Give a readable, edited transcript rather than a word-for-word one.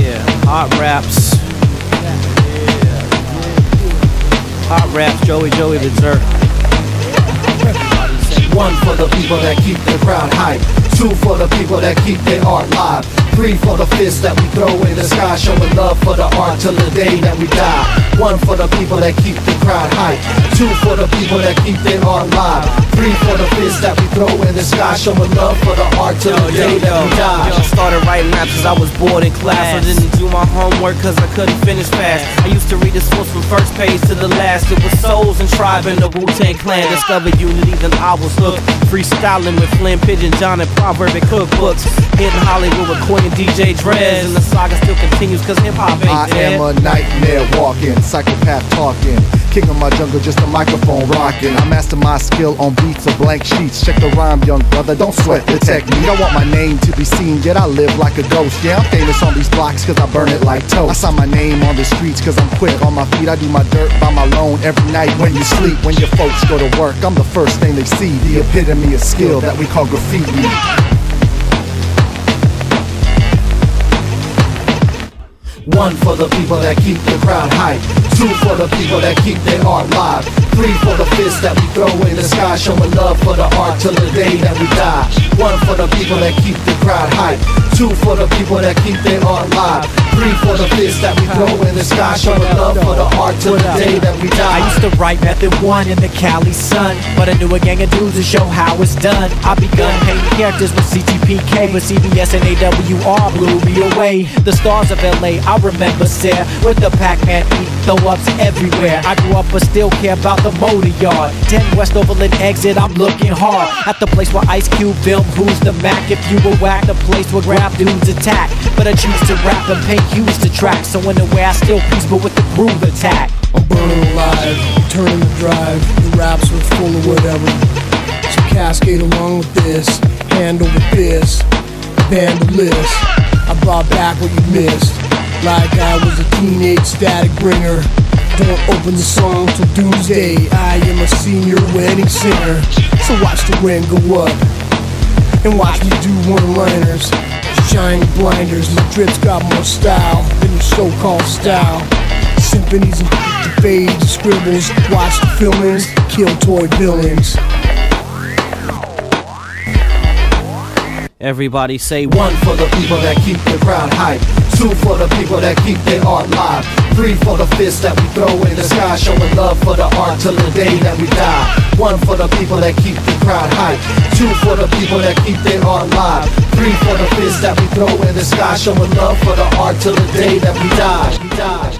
Yeah, hot raps. Hot raps, Joey the Jerk. One for the people that keep the crowd hype. Two for the people that keep their art live. Three for the fists that we throw in the sky, showing love for the art till the day that we die. One for the people that keep the crowd hype. Two for the people that keep their art live. Three for the fists that we throw in the sky, showing love for the art till the day that we die. I started writing raps 'cause I was bored in class. I didn't do my homework 'cause I couldn't finish fast. I used to read the source from first page to the last. It was souls and tribe in the Wu-Tang Clan. Discovered unity, then I was hooked. Freestyling with Flynn, Pigeon, John, and Proverb and cookbooks. Hitting Hollywood with Queen DJ Dreads, and the saga still continues 'cause hip-hop ain't dead. I am a nightmare walking, psychopath talking, king of my jungle, just a microphone rocking. I master my skill on beats or blank sheets. Check the rhyme, young brother, don't sweat the technique. I want my name to be seen, yet I live like a ghost. Yeah, I'm famous on these blocks 'cause I burn it like toast. I sign my name on the streets 'cause I'm quick on my feet. I do my dirt by my loan every night when you sleep. When your folks go to work, I'm the first thing they see. The epitome of skill that we call graffiti. One for the people that keep the crowd hype. Two for the people that keep their art live. Three for the fists that we throw in the sky, showing love for the art till the day that we die. One for the people that keep the crowd hype. Two for the people that keep their art live. Three for the fists that we throw in the sky, showing love for the art till the day that we die. I used to write Method 1 in the Cali sun, but I knew a gang of dudes to show how it's done. I begun painting characters with CTPK, with CBS and AWR blew me away. The stars of LA, I remember Sarah, with the Pac-Man eat throw-ups everywhere. I grew up but still care about the motor yard. 10 West Overland exit, I'm looking hard. At the place where Ice Cube filmed Who's the Mac. If you were whack, the place where grab dudes attack. But I choose to rap and paint use the track, so in a way I still peaceful with the groove attack. I'm burning alive, I'm turning the drive. The raps were full of whatever, so cascade along with this. Hand over fist, band of list. I brought back what you missed, like I was a teenage static bringer. Don't open the song till doomsday. I am a senior wedding singer, so watch the wind go up and watch me do one-liners. Shining blinders, my drip's got more style than your so-called style. Symphonies and fades and scribbles. Watch the filmings, kill toy villains. Everybody say one for the people that keep the crowd hype. Two for the people that keep their art live. Three for the fists that we throw in the sky, showing love for the art till the day that we die. One for the people that keep the crowd hype. Two for the people that keep their art live. Three for the fists that we throw in the sky, showing love for the art till the day that we die.